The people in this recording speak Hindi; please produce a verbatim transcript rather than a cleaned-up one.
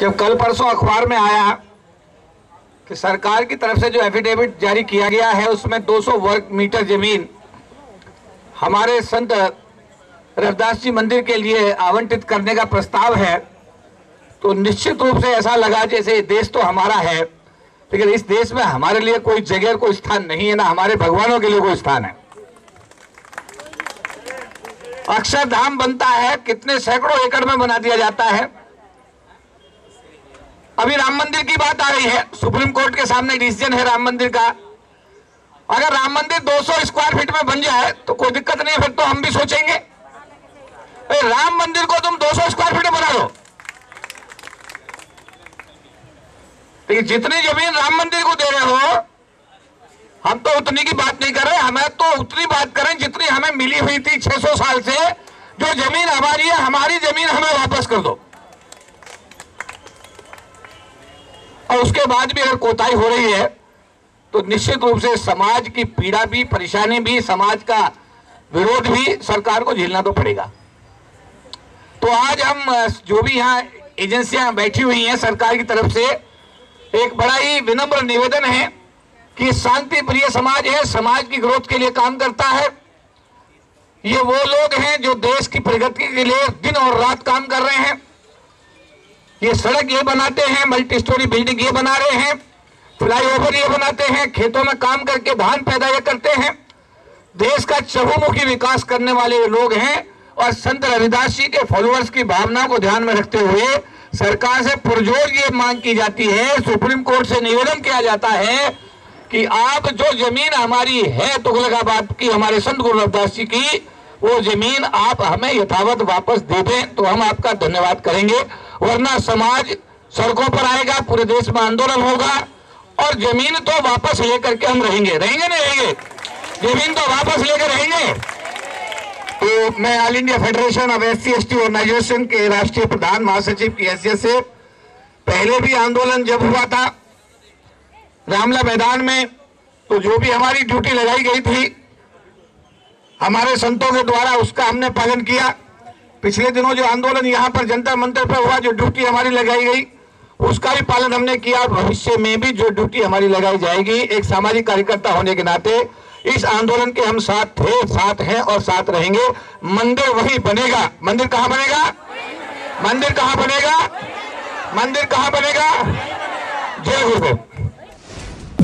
जब कल परसों अखबार में आया कि सरकार की तरफ से जो एफिडेविट जारी किया गया है उसमें दो सौ वर्ग मीटर जमीन हमारे संत रविदास जी मंदिर के लिए आवंटित करने का प्रस्ताव है, तो निश्चित रूप से ऐसा लगा जैसे देश तो हमारा है लेकिन इस देश में हमारे लिए कोई जगह कोई स्थान नहीं है, ना हमारे भगवानों के लिए कोई स्थान है। अक्षरधाम बनता है कितने सैकड़ों एकड़ में बना दिया जाता है। अभी राम मंदिर की बात आ रही है, सुप्रीम कोर्ट के सामने डिसीजन है राम मंदिर का। अगर राम मंदिर दो सौ स्क्वायर फीट में बन जाए तो कोई दिक्कत नहीं है, फिर तो हम भी सोचेंगे राम मंदिर को तुम दो सौ स्क्वायर फीट में बना दो, लेकिन जितनी जमीन राम मंदिर को दे रहे हो हम तो उतनी की बात नहीं कर रहे। हमें तो उतनी बात करें जितनी हमें मिली हुई थी छह सौ साल से। जो जमीन हमारी है, हमारी जमीन हमें वापस कर दो। और उसके बाद भी अगर कोताही हो रही है तो निश्चित रूप से समाज की पीड़ा भी, परेशानी भी, समाज का विरोध भी सरकार को झेलना तो पड़ेगा। तो आज हम जो भी यहाँ एजेंसियां बैठी हुई हैं सरकार की तरफ से, एक बड़ा ही विनम्र निवेदन है कि शांति प्रिय समाज है, समाज की ग्रोथ के लिए काम करता है। ये वो लोग हैं जो देश की प्रगति के लिए दिन और रात काम कर रहे हैं। ये सड़क ये बनाते हैं, मल्टी स्टोरी बिल्डिंग ये बना रहे हैं, फ्लाईओवर ये बनाते हैं, खेतों में काम करके धान पैदा ये करते हैं। देश का चहुमुखी विकास करने वाले लोग हैं और संत रविदास जी के फॉलोअर्स की भावना को ध्यान में रखते हुए सरकार से पुरजोर ये मांग की जाती है, सुप्रीम कोर्ट से निवेदन किया जाता है कि आप जो जमीन हमारी है तुगलकाबाद की, हमारे संत गुरु रविदास जी की, वो जमीन आप हमें यथावत वापस दे दें तो हम आपका धन्यवाद करेंगे, वरना समाज सड़कों पर आएगा, पूरे देश में आंदोलन होगा। और जमीन तो वापस लेकर के हम रहेंगे, रहेंगे नहीं रहेंगे, जमीन तो वापस लेकर रहेंगे। तो मैं all India federation of SC ST organisation के राष्ट्रीय प्रधान महासचिव की हैसियत से पहले भी आंदोलन जब हुआ था रामला मैदान में, तो जो भी हमारी ड्यूटी लगाई गई थी हमारे संतों के द्वारा उसका हमने पालन किया। पिछले दिनों जो आंदोलन यहाँ पर जनता मंदिर पर हुआ, जो ड्यूटी हमारी लगाई गई उसका भी पालन हमने किया। भविष्य में भी जो ड्यूटी हमारी लगाई जाएगी, एक सामाजिक कार्यकर्ता होने के नाते इस आंदोलन के हम साथ थे, साथ हैं और साथ रहेंगे। मंदिर वही बनेगा। मंदिर कहाँ बनेगा? मंदिर कहाँ बनेगा? मंदिर कहाँ बनेगा? जय गुरुदेव।